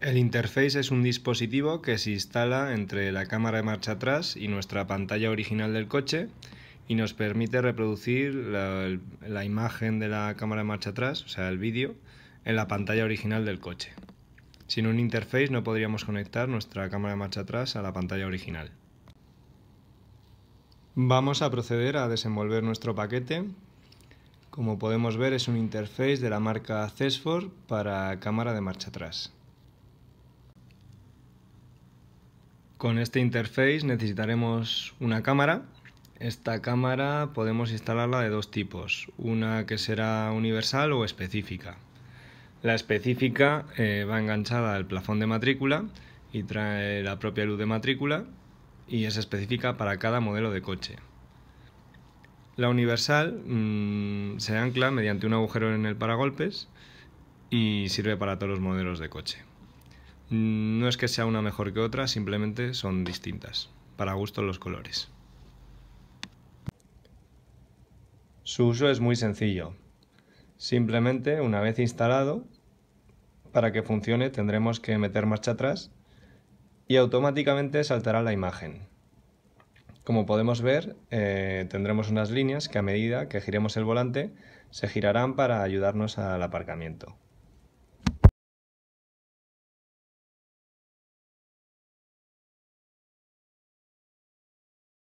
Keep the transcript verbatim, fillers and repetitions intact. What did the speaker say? El interface es un dispositivo que se instala entre la cámara de marcha atrás y nuestra pantalla original del coche y nos permite reproducir la, la imagen de la cámara de marcha atrás, o sea, el vídeo, en la pantalla original del coche. Sin un interface no podríamos conectar nuestra cámara de marcha atrás a la pantalla original. Vamos a proceder a desenvolver nuestro paquete. Como podemos ver, es un interface de la marca ZesfOr para cámara de marcha atrás. Con este interface necesitaremos una cámara. Esta cámara podemos instalarla de dos tipos, una que será universal o específica. La específica eh, va enganchada al plafón de matrícula y trae la propia luz de matrícula y es específica para cada modelo de coche. La universal mmm, se ancla mediante un agujero en el paragolpes y sirve para todos los modelos de coche. No es que sea una mejor que otra, simplemente son distintas, para gusto los colores. Su uso es muy sencillo. Simplemente, una vez instalado, para que funcione tendremos que meter marcha atrás y automáticamente saltará la imagen. Como podemos ver, eh, tendremos unas líneas que a medida que giremos el volante se girarán para ayudarnos al aparcamiento.